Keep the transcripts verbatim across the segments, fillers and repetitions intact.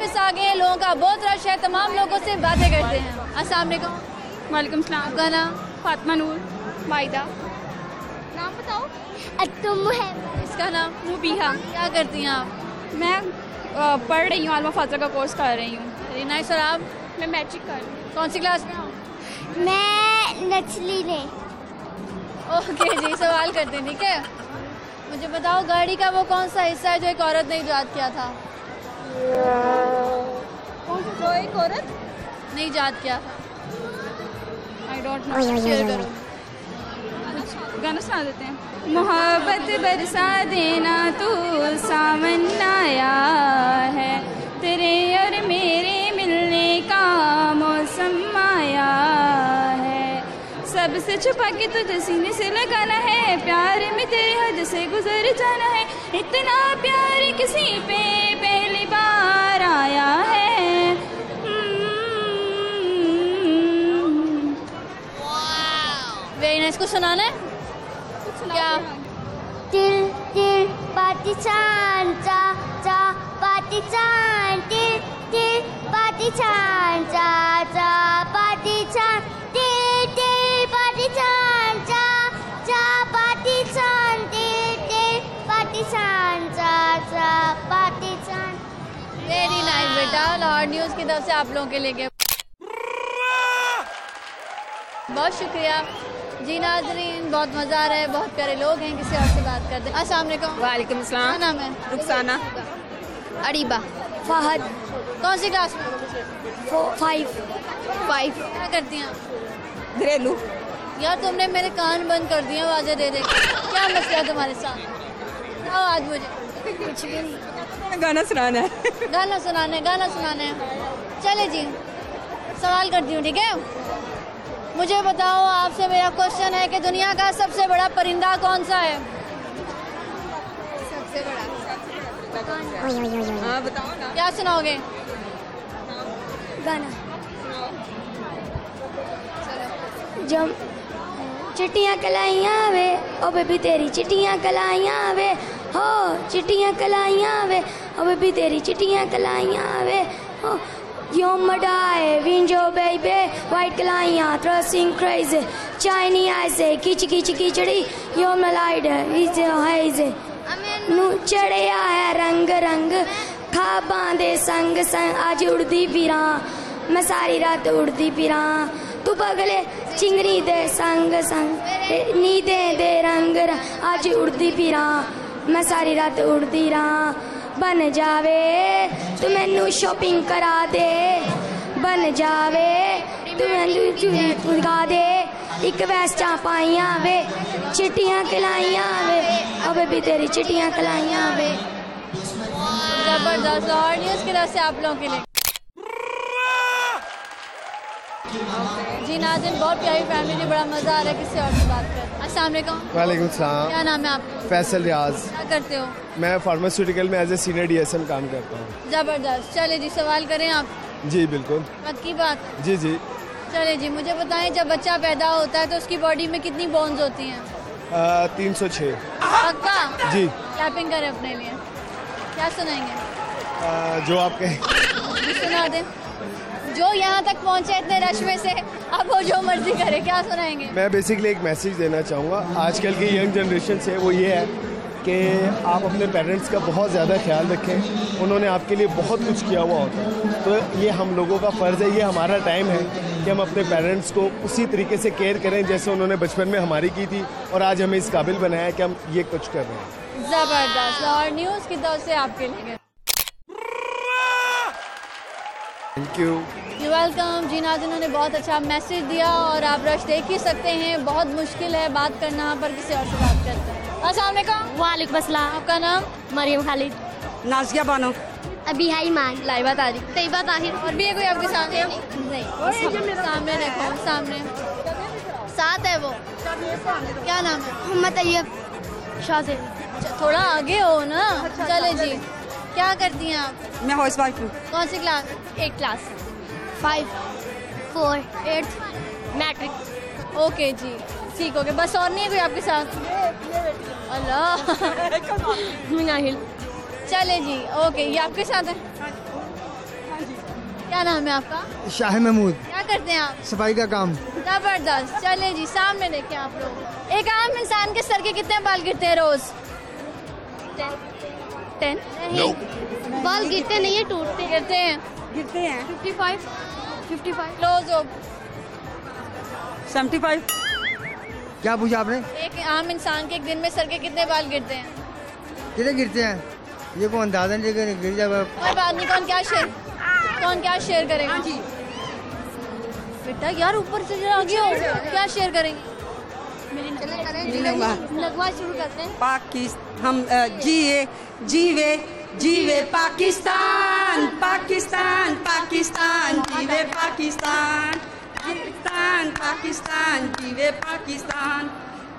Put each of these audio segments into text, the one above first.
वापस आ गए हैं, लोगों का बहुत रश है, तमाम लोगों से बातें करते हैं। अस्सलाम वालेकुम। वालेकुम सलाम। आपका नाम? फातमा नूर। माइदा। नाम बताओ। अतोमुहा। इसका नाम? मुबीहा। क्या करती हैं आप? मैं आ, पढ़ रही हूँ, आलमा फातिहा का कोर्स कर रही हूँ। Very nice. और आप? मैं मैट्रिक कर रही हूँ। कौन सी क्लास में हूँ? मैं नथली में। ओके जी, सवाल करते हैं, ठीक है। मुझे बताओ, गाड़ी का वो कौन सा हिस्सा है जो एक औरत ने ईजाद किया था? कौन सा जो एक औरत ने ईजाद किया था? I don't know. शेयर करो, गाना सुना देते हैं। मोहब्बत बरसा देना, तू सावन आया है, तेरे और मेरे मिलने का मौसम आया है, सबसे छुपा के तुझे सीने से लगाना है, प्यार में तेरे हद से गुजर जाना है, इतना प्यार किसी पे पहली बार आया है। Very nice. कुछ सुनाना है? क्या? दिल दिल पार्टी चांद चा चा पार्टी चांद, दिल दिल पार्टी चांद चा चा पार्टी चांद, दिल दिल पार्टी चांद चा चा पार्टी चांद, दिल दिल पार्टी चांद चा चा पार्टी चांद। वेरी नाइस बेटा। लाहौर न्यूज़ की तरफ से आप लोगों के लिए बहुत शुक्रिया जी। नाजरीन, बहुत मज़ा आ रहा है, बहुत प्यारे लोग हैं, किसी और से बात करते हैं। अस्सलाम वालेकुम। वालेकुम सलाम। नाम है? रुखसाना। अरीबा। फहद। कौन सी क्लास में? Five five. क्या करती हैं आप? घरेलू। यार तुमने मेरे कान बंद कर दिए आवाज़ें दे दे। क्या मसला है तुम्हारे साथ? आओ आज मुझे कुछ भी गाना सुनाना है। गाना सुनाना है गाना सुनाना है चले जी, सवाल करती हूँ, ठीक है। मुझे बताओ, आपसे मेरा क्वेश्चन है कि दुनिया का सबसे बड़ा परिंदा कौन सा है? सबसे बड़ा, सबसे बड़ा। हाँ बताओ ना। क्या सुनाओगे? गाना। जम चिट्टियाँ कलाइयाँ वे, ओ बेबी तेरी चिट्टियाँ कलाइयाँ वे, हो चिट्टियाँ कलाइयाँ वे, ओ बेबी तेरी चिट्टियाँ कलाइयाँ वे, हो यो मडाए विंजो बेबे वाइट कलाइयाँ ड्रेसिंग क्रेज चाइनी आइसे किच किच किचड़ी यो मलाइड इजे हाइजे नू चढ़िया है रंग रंग खा बांधे संग संग आज उड़दी फिरा मैं सारी रात उड़दी फिरा तू पगले चिंगरी दे संग संग नींदे दे रंग रंग आज उड़दी फिरा मैं सारी रात उड़दी रहा बन जावे तू मैनू शॉपिंग करा दे बन जावे तू मैनू चूड़ी लगा दे इक वैस्टां पाइयां वे चिट्टियां कलाइयां वे ओ बेबी तेरी चिट्टियां कलाइयां वे। जबरदस्त। और न्यूज़ की तरफ से आप लोगों के लिए जी। नाज़िन, बहुत प्यारी फैमिली, बड़ा मज़ा आ रहा है, किसी और से बात कर। अस्सलाम वालेकुम। वालेकुम सलाम। क्या नाम है आपका? फैसल रियाज। क्या करते हो? मैं फार्मास्यूटिकल में as a senior D S M काम करता हूँ। जबरदस्त। चले जी, सवाल करें आप? जी बिल्कुल। पक्की बात? जी जी। चले जी, मुझे बताएं, जब बच्चा पैदा होता है तो उसकी बॉडी में कितनी बोन्स होती हैं? तीन सौ छः। पक्का जी। कैपिंग करें अपने लिए। क्या सुनाएंगे? आ, जो आप कहें। सुना दें। जो यहाँ तक पहुँचे इतने रश में से, अब वो जो मर्जी करे। क्या सुनाएंगे? मैं बेसिकली एक मैसेज देना चाहूँगा, आजकल की यंग जनरेशन से वो ये है कि आप अपने पेरेंट्स का बहुत ज़्यादा ख्याल रखें, उन्होंने आपके लिए बहुत कुछ किया हुआ होता है, तो ये हम लोगों का फ़र्ज़ है, ये हमारा टाइम है कि हम अपने पेरेंट्स को उसी तरीके से केयर करें जैसे उन्होंने बचपन में हमारी की थी और आज हमें इस काबिल बनाया कि हम ये कुछ कर रहे हैं। ज़बरदस्त। और न्यूज़ की तरफ से आपके लिए। Thank you. You welcome. जी नाज़, उन्होंने बहुत अच्छा मैसेज दिया और आप रश देख ही सकते हैं, बहुत मुश्किल है बात करना, पर किसी और से बात करते हैं। अस्सलाम वालेकुम। वालेकुम अस्सलाम। आपका नाम? मरियम खालिद। नाजिया बानू। अबीहा इमाम। लाई बतारी। तैयबा ताहिर। और भी है कोई आपके साथ? है नहीं। सामने देखो, सामने साथ है वो। क्या नाम है? मोहम्मद शाहजैन। थोड़ा आगे हो ना। चले जी, क्या करती हैं आप? मैं हाउस वाइफ हूँ। कौन सी क्लास? एक class five four eight matric. Okay जी, ठीक हो गया। बस और नहीं है कोई आपके साथ? अल्लाह। मिनाहिल। चले जी, ओके। ये आपके साथ है? क्या नाम है आपका? शाह महमूद। क्या करते हैं आप? सफाई का काम। जबरदस्त। चले जी, सामने देखें आप लोग, एक आम इंसान के सर के कितने बाल गिरते हैं रोज? टेन। नहीं, बाल गिरते नहीं है, टूटते गिरते हैं। गिरते हैं। Fifty five fifty five close हो। Seventy five. क्या पूछा आपने? एक आम इंसान के एक दिन में सर के कितने बाल गिरते हैं? कितने गिरते हैं ये को अंदाजा नहीं लेकर गिर जाए। कोई बात नहीं, कौन क्या शेयर कौन क्या शेयर करेगा? हाँ जी बेटा, यार ऊपर से जरा आगे हो, क्या शेयर करेंगे? नगमा शुरू करते हैं। पाकिस्तान हम जिए जीवे जीवे पाकिस्तान पाकिस्तान पाकिस्तान जीवे पाकिस्तान पाकिस्तान पाकिस्तान जीवे पाकिस्तान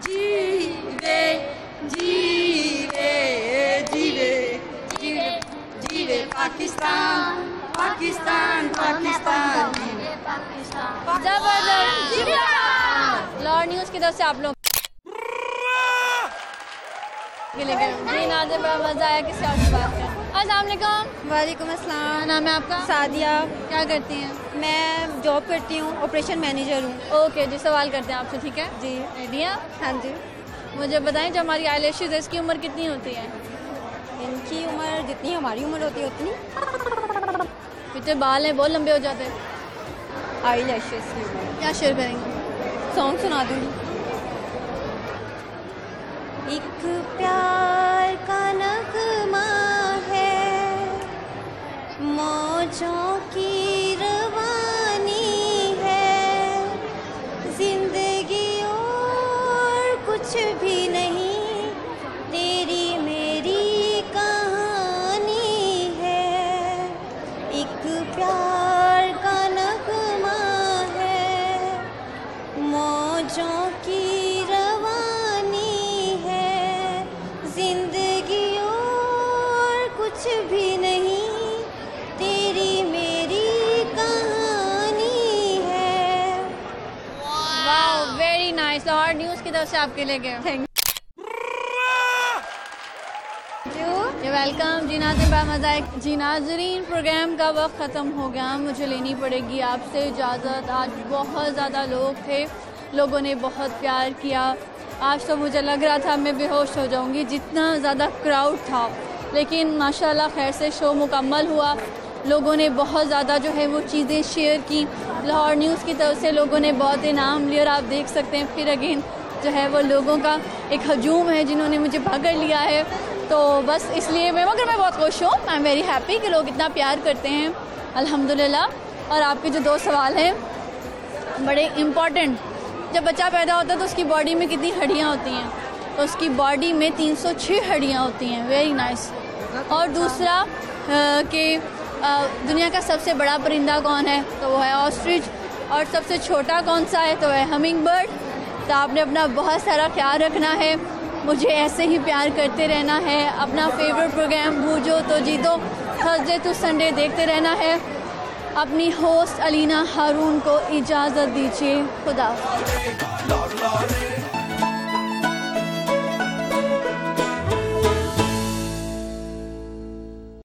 जीवे जीवे जीवे जीवे जीवे पाकिस्तान पाकिस्तान पाकिस्तान जीवे पाकिस्तान। जबरदस्त। लॉर्ड न्यूज की तरफ से आप लोग जीना ज़िम्पा मोज़ाइक किसी और से बात करें। अस्सलाम वालेकुम। वालेकुम अस्सलाम। नाम है आपका? सादिया। क्या करती हैं? मैं जॉब करती हूँ, ऑपरेशन मैनेजर हूँ। ओके जी, सवाल करते हैं आपसे, ठीक है जी? आइडिया। हाँ जी, मुझे बताएं, जो हमारी आई लैशेज़ है इसकी उम्र कितनी होती है? इनकी उम्र जितनी हमारी उम्र होती है उतनी। जितने बाल हैं बहुत लंबे हो जाते हैं आई लैशेज़ की। क्या शेयर करेंगे? सॉन्ग सुना दूँगी। एक प्यार का नगमा है मौजों की रवानी है, जिंदगी कुछ भी नहीं तेरी मेरी कहानी है, एक प्यार का नगमा है मौजों की रवानी है, जिंदगी और कुछ भी नहीं तेरी मेरी कहानी है। वाह, वेरी नाइस। और न्यूज़ से आपके लिए गए। Thank you, welcome. जीना ज़िम्पा मोज़ाइक जीना ज़िम्रीन प्रोग्राम का वक्त ख़त्म हो गया, मुझे लेनी पड़ेगी आपसे इजाज़त। आज बहुत ज़्यादा लोग थे, लोगों ने बहुत प्यार किया। आज तो मुझे लग रहा था मैं बेहोश हो जाऊंगी, जितना ज़्यादा क्राउड था, लेकिन माशाल्लाह खैर से शो मुकम्मल हुआ। लोगों ने बहुत ज़्यादा जो है वो चीज़ें शेयर की। लाहौर न्यूज़ की तरफ से लोगों ने बहुत इनाम लिए और आप देख सकते हैं फिर अगेन जो है वो लोगों का एक हजूम है जिन्होंने मुझे पकड़ लिया है। तो बस इसलिए मैं मगर मैं बहुत खुश हूँ, आई एम वेरी हैप्पी कि लोग इतना प्यार करते हैं, अल्हम्दुलिल्लाह। और आपके जो दो सवाल हैं बड़े इम्पॉर्टेंट। जब बच्चा पैदा होता है तो उसकी बॉडी में कितनी हड्डियाँ होती हैं? तो उसकी बॉडी में तीन सौ छः हड्डियाँ होती हैं। Very nice. और दूसरा कि दुनिया का सबसे बड़ा परिंदा कौन है? तो वो है ऑस्ट्रिच। और सबसे छोटा कौन सा है? तो है हमिंग बर्ड। तो आपने अपना बहुत सारा ख्याल रखना है, मुझे ऐसे ही प्यार करते रहना है। अपना फेवरेट प्रोग्राम भूजो तो जीतो थर्सडे टू संडे देखते रहना है। अपनी होस्ट अलीना हारून को इजाज़त दीजिए। खुदा।